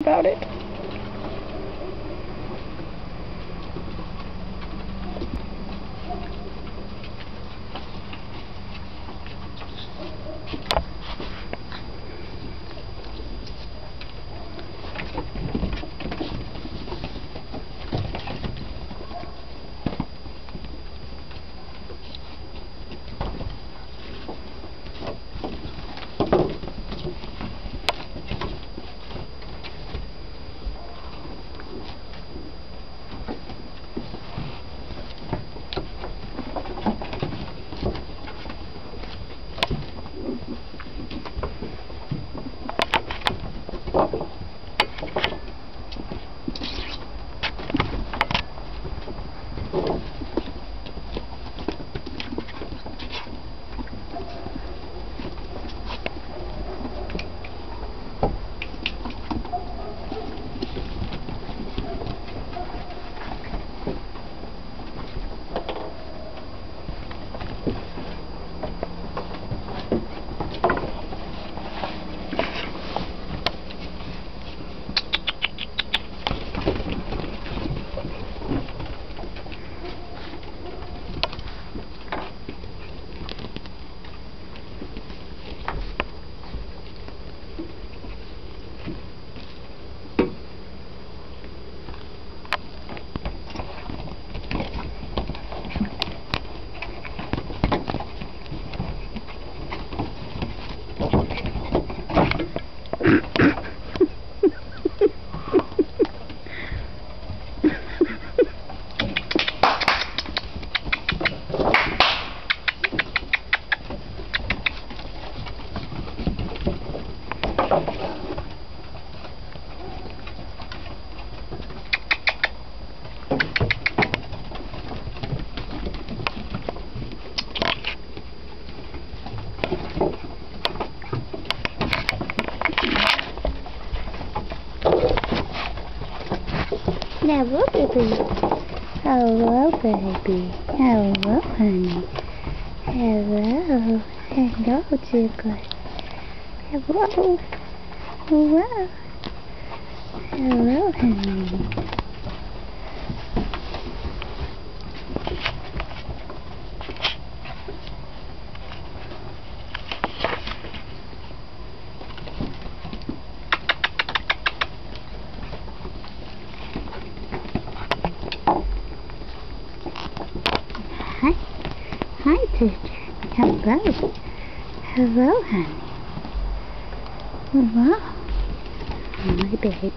About it. Hello, baby. Hello, baby. Hello, honey. Hello. Hello, Jigger. Hello. Hello. Hello, honey. Hi, teacher. Hello. Hello, honey. Hello. Hi, baby.